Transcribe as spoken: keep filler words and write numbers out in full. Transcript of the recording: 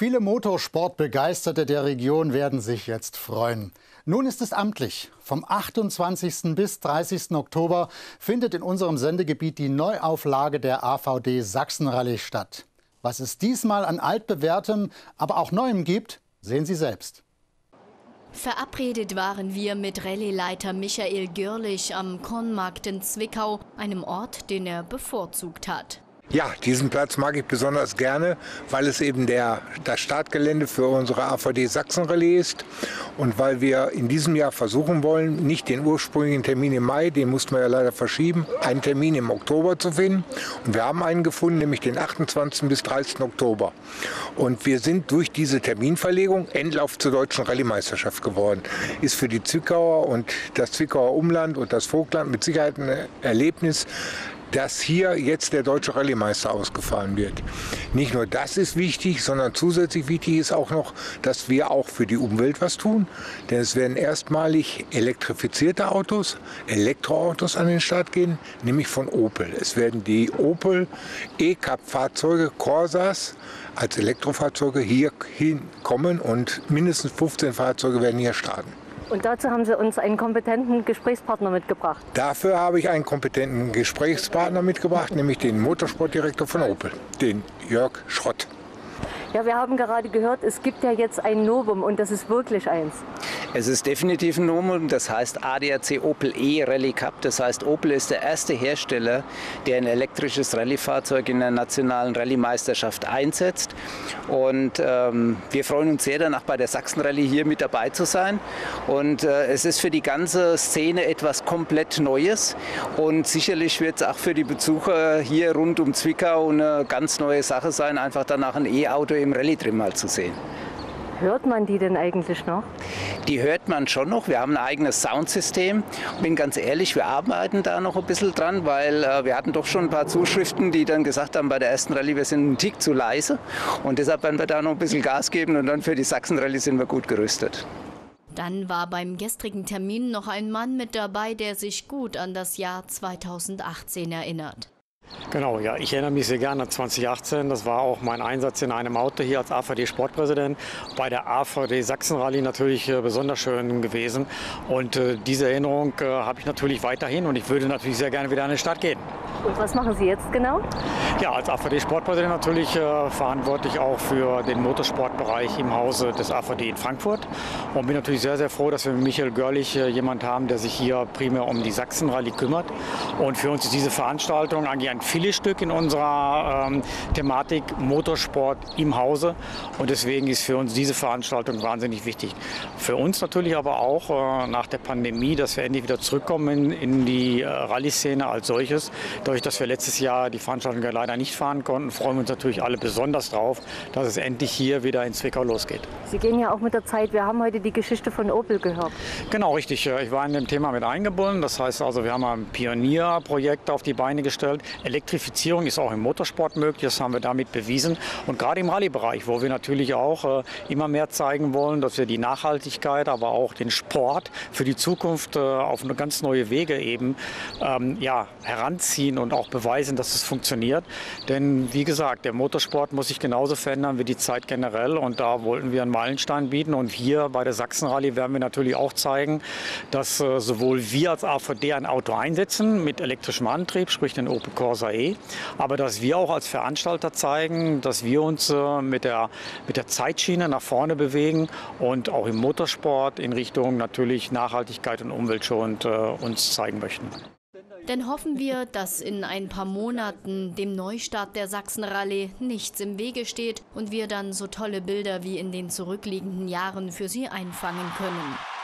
Viele Motorsportbegeisterte der Region werden sich jetzt freuen. Nun ist es amtlich. Vom achtundzwanzigsten bis dreißigsten Oktober findet in unserem Sendegebiet die Neuauflage der A V D Sachsen-Rallye statt. Was es diesmal an altbewährtem, aber auch neuem gibt, sehen Sie selbst. Verabredet waren wir mit Rallye-Leiter Michael Görlich am Kornmarkt in Zwickau, einem Ort, den er bevorzugt hat. Ja, diesen Platz mag ich besonders gerne, weil es eben der, das Startgelände für unsere A V D Sachsen-Rallye ist und weil wir in diesem Jahr versuchen wollen, nicht den ursprünglichen Termin im Mai, den mussten wir ja leider verschieben, einen Termin im Oktober zu finden. Und wir haben einen gefunden, nämlich den achtundzwanzigsten bis dreißigsten Oktober. Und wir sind durch diese Terminverlegung Endlauf zur deutschen Rallye-Meisterschaft geworden. Ist für die Zwickauer und das Zwickauer Umland und das Vogtland mit Sicherheit ein Erlebnis, dass hier jetzt der deutsche Rallye-Meister ausgefahren wird. Nicht nur das ist wichtig, sondern zusätzlich wichtig ist auch noch, dass wir auch für die Umwelt was tun. Denn es werden erstmalig elektrifizierte Autos, Elektroautos an den Start gehen, nämlich von Opel. Es werden die Opel E-Cup-Fahrzeuge, Corsas, als Elektrofahrzeuge hier hinkommen und mindestens fünfzehn Fahrzeuge werden hier starten. Und dazu haben Sie uns einen kompetenten Gesprächspartner mitgebracht. Dafür habe ich einen kompetenten Gesprächspartner mitgebracht, nämlich den Motorsportdirektor von Opel, den Jörg Schrott. Ja, wir haben gerade gehört, es gibt ja jetzt ein Novum und das ist wirklich eins. Es ist definitiv ein Novum, das heißt A D A C Opel e-Rally Cup. Das heißt, Opel ist der erste Hersteller, der ein elektrisches Rallye-Fahrzeug in der nationalen Rallye-Meisterschaft einsetzt. Und ähm, wir freuen uns sehr, danach bei der Sachsen-Rallye hier mit dabei zu sein. Und äh, es ist für die ganze Szene etwas komplett Neues. Und sicherlich wird es auch für die Besucher hier rund um Zwickau eine ganz neue Sache sein, einfach danach ein E-Auto im Rallye drin mal zu sehen. Hört man die denn eigentlich noch? Die hört man schon noch. Wir haben ein eigenes Soundsystem. Ich bin ganz ehrlich, wir arbeiten da noch ein bisschen dran, weil äh, wir hatten doch schon ein paar Zuschriften, die dann gesagt haben, bei der ersten Rallye, wir sind einen Tick zu leise. Und deshalb werden wir da noch ein bisschen Gas geben und dann für die Sachsen-Rallye sind wir gut gerüstet. Dann war beim gestrigen Termin noch ein Mann mit dabei, der sich gut an das Jahr zweitausendachtzehn erinnert. Genau, ja, ich erinnere mich sehr gerne an zweitausendachtzehn. Das war auch mein Einsatz in einem Auto hier als A V D-Sportpräsident. Bei der A V D Sachsen-Rallye natürlich äh, besonders schön gewesen. Und äh, diese Erinnerung äh, habe ich natürlich weiterhin und ich würde natürlich sehr gerne wieder in die Stadt gehen. Und was machen Sie jetzt genau? Ja, als A V D-Sportpräsident natürlich äh, verantwortlich auch für den Motorsportbereich im Hause des A V D in Frankfurt. Und bin natürlich sehr, sehr froh, dass wir mit Michael Görlich äh, jemanden haben, der sich hier primär um die Sachsen-Rallye kümmert. Und für uns ist diese Veranstaltung eigentlich ein viele Stück in unserer ähm, Thematik Motorsport im Hause und deswegen ist für uns diese Veranstaltung wahnsinnig wichtig. Für uns natürlich aber auch äh, nach der Pandemie, dass wir endlich wieder zurückkommen in, in die äh, Rallye-Szene als solches. Dadurch, dass wir letztes Jahr die Veranstaltung ja leider nicht fahren konnten, freuen wir uns natürlich alle besonders drauf, dass es endlich hier wieder in Zwickau losgeht. Sie gehen ja auch mit der Zeit. Wir haben heute die Geschichte von Opel gehört. Genau, richtig. Ich war in dem Thema mit eingebunden. Das heißt also, wir haben ein Pionierprojekt auf die Beine gestellt. Elektrifizierung ist auch im Motorsport möglich, das haben wir damit bewiesen. Und gerade im Rallye-Bereich, wo wir natürlich auch äh, immer mehr zeigen wollen, dass wir die Nachhaltigkeit, aber auch den Sport für die Zukunft äh, auf eine ganz neue Wege eben ähm, ja, heranziehen und auch beweisen, dass es funktioniert. Denn wie gesagt, der Motorsport muss sich genauso verändern wie die Zeit generell und da wollten wir einen Meilenstein bieten. Und hier bei der Sachsen-Rallye werden wir natürlich auch zeigen, dass äh, sowohl wir als A V D ein Auto einsetzen mit elektrischem Antrieb, sprich den Opel Corsa E, aber dass wir auch als Veranstalter zeigen, dass wir uns äh, mit, der, mit der Zeitschiene nach vorne bewegen und auch im Motorsport in Richtung natürlich Nachhaltigkeit und umweltschonend äh, uns zeigen möchten. Denn hoffen wir, dass in ein paar Monaten dem Neustart der Sachsen-Rallye nichts im Wege steht und wir dann so tolle Bilder wie in den zurückliegenden Jahren für Sie einfangen können.